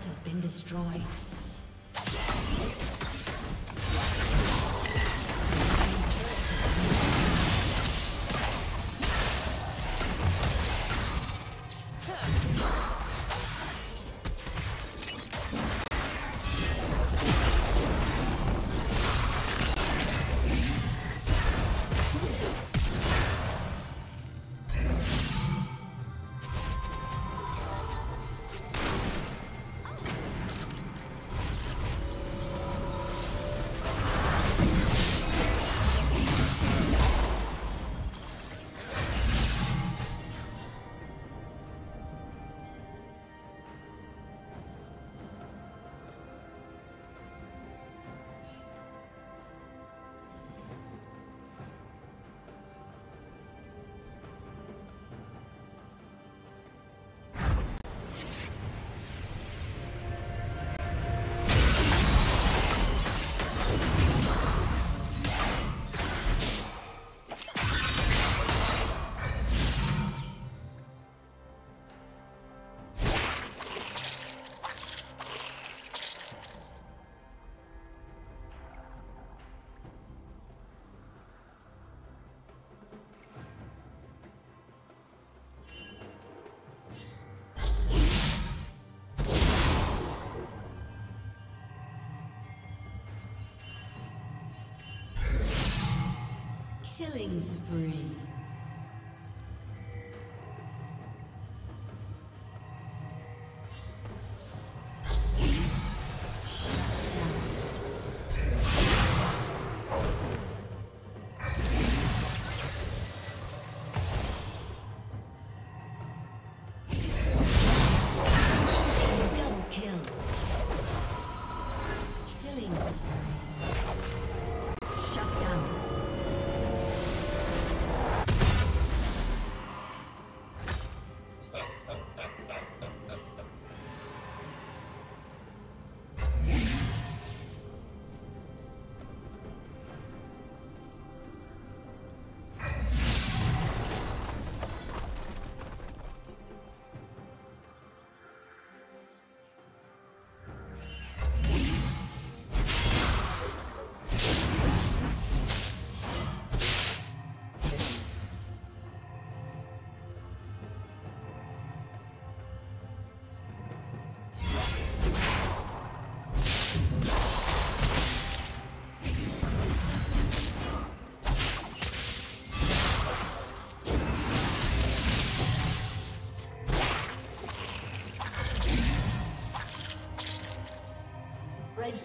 turret has been destroyed. Killing spree. Red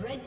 Red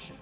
passion.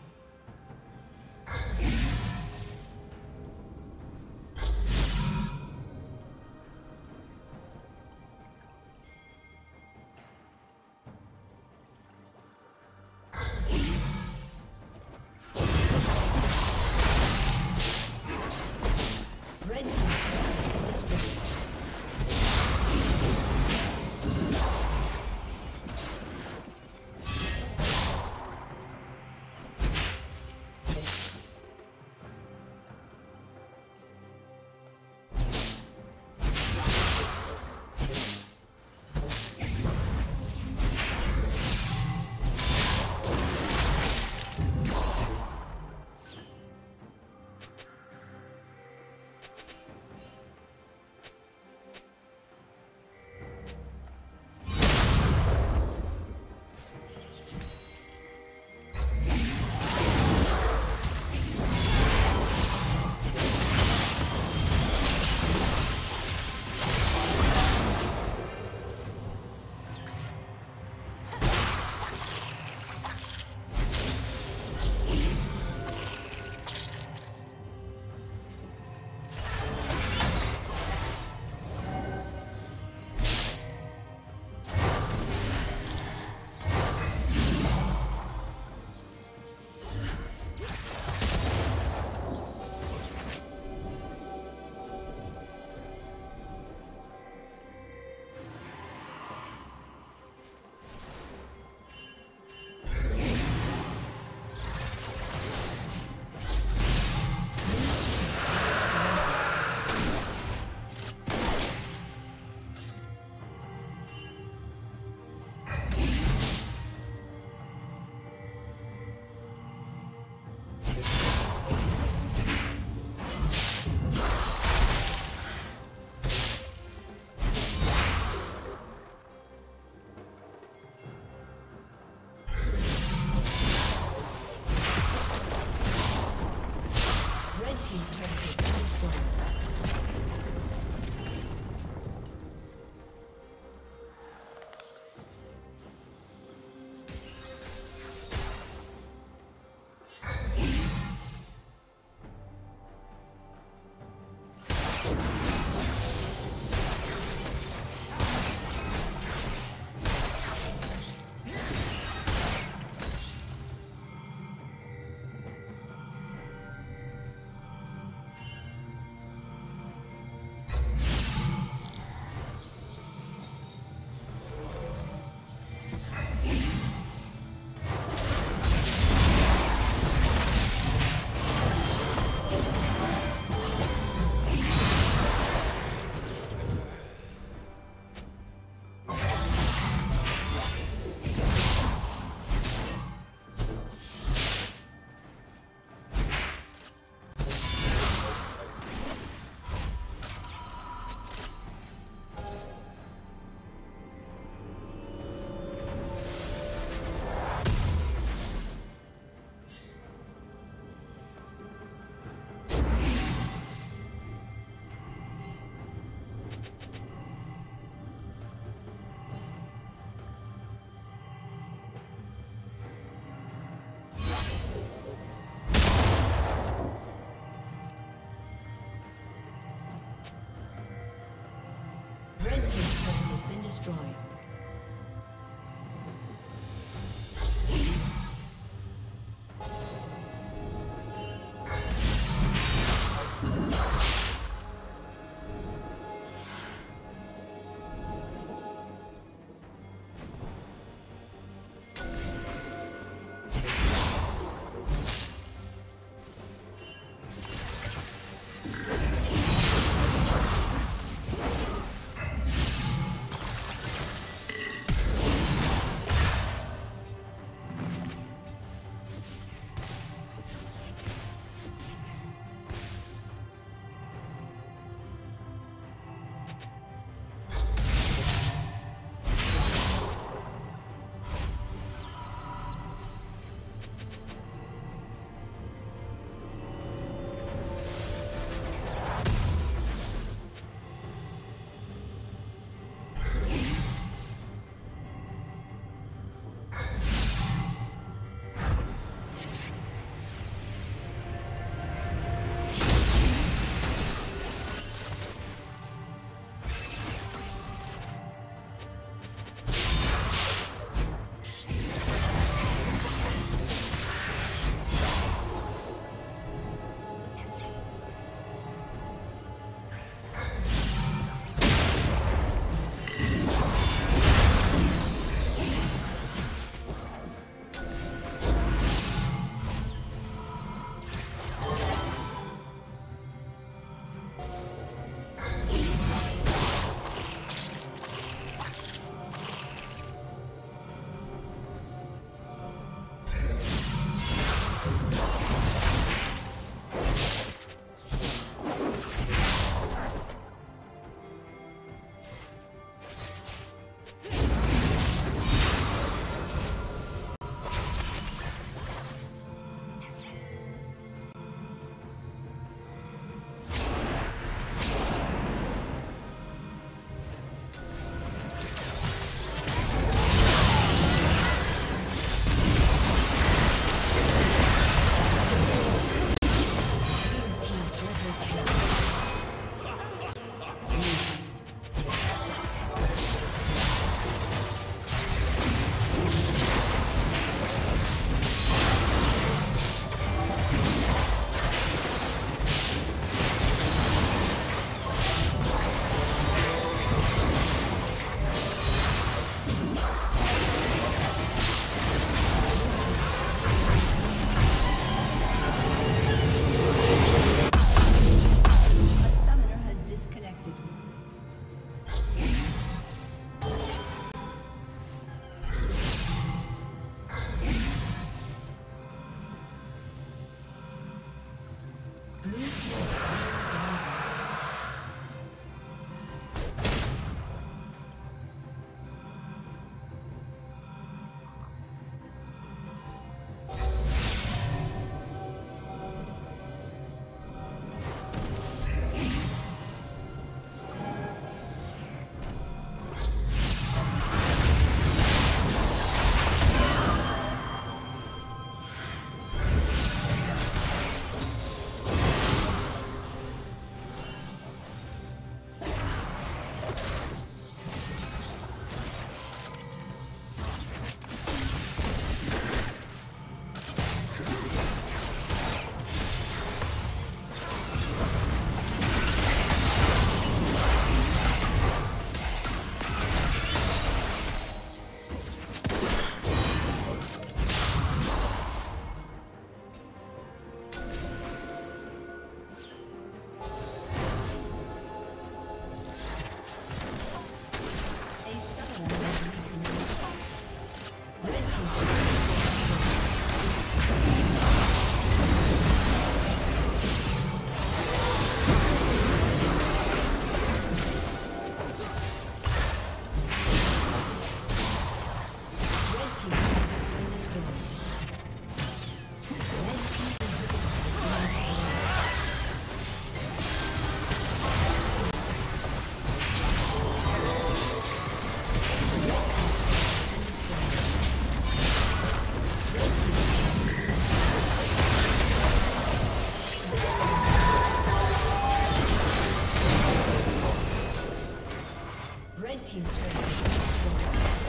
turret has been destroyed.